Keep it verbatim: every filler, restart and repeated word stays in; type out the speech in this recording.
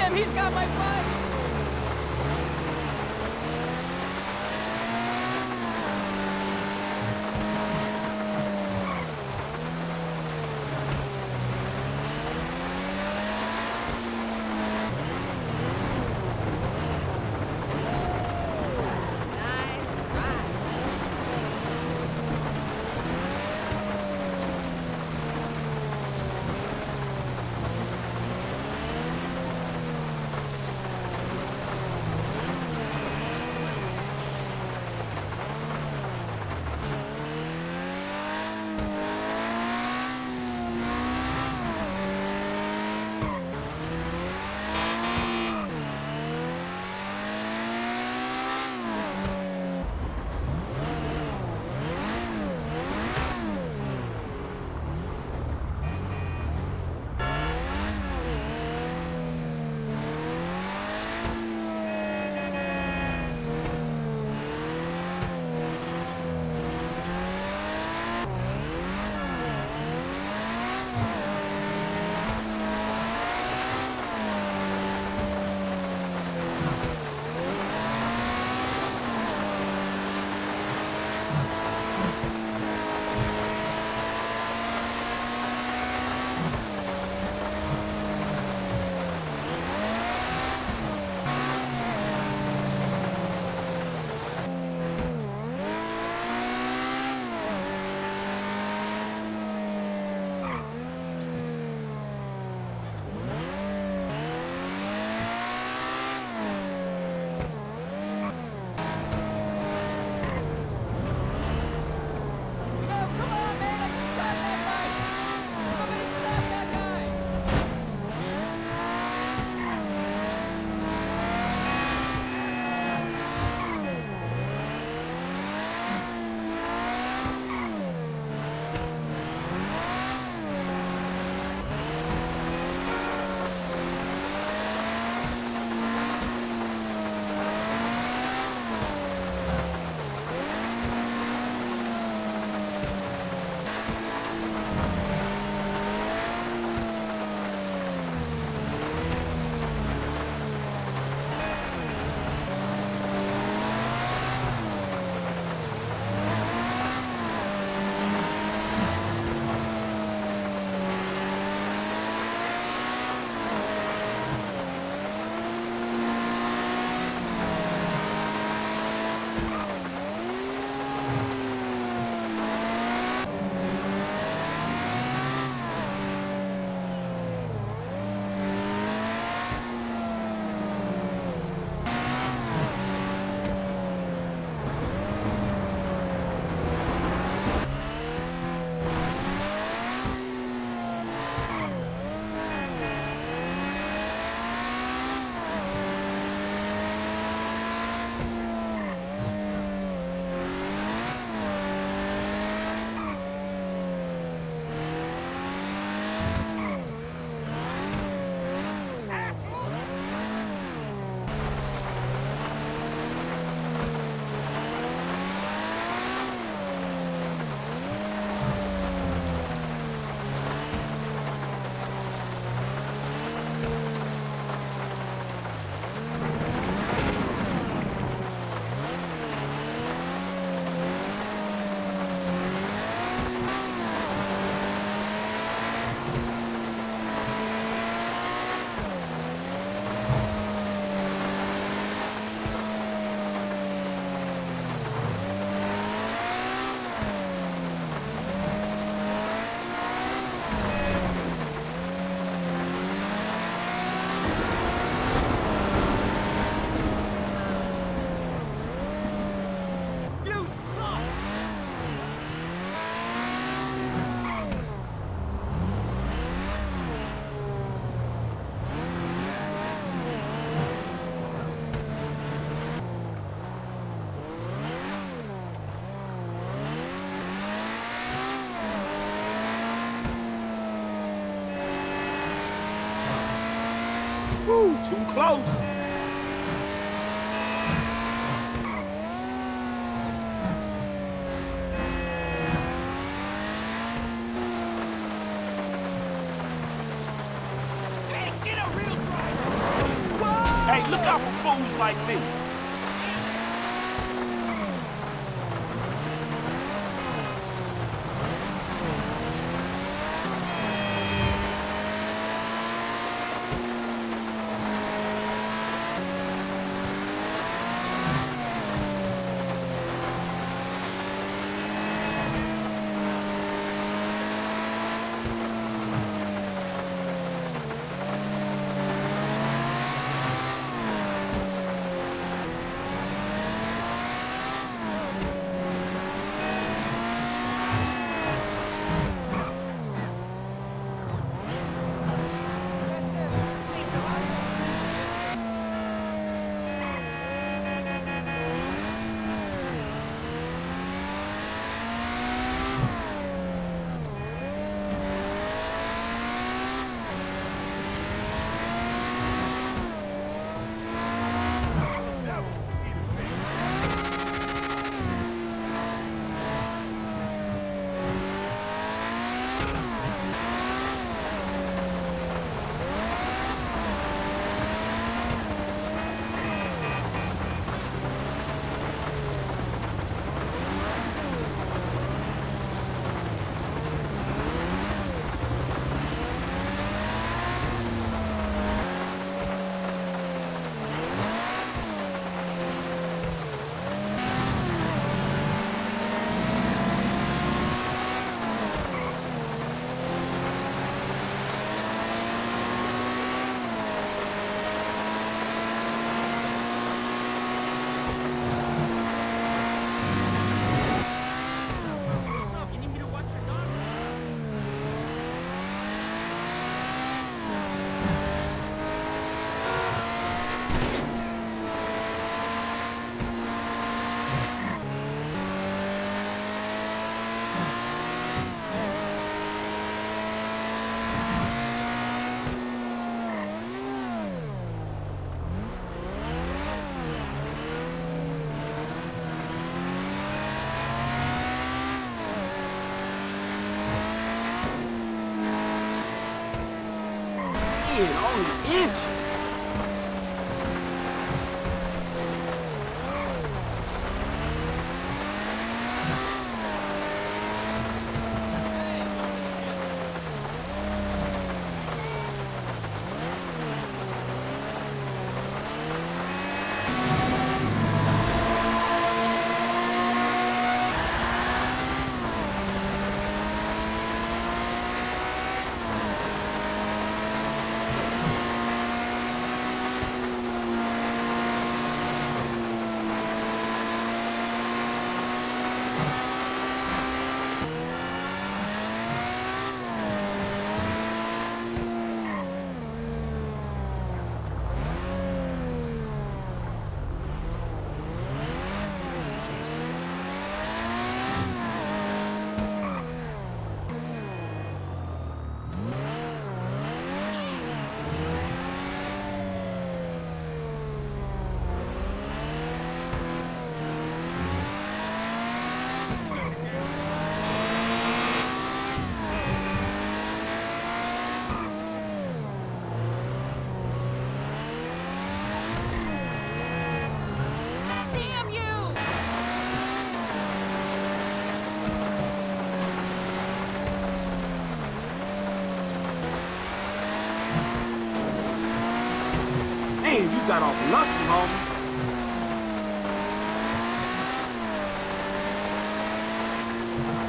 him! He's got my bike! Woo, too close! Hey, get a real driver! like me. Only inches. You got off lucky, homie. Huh?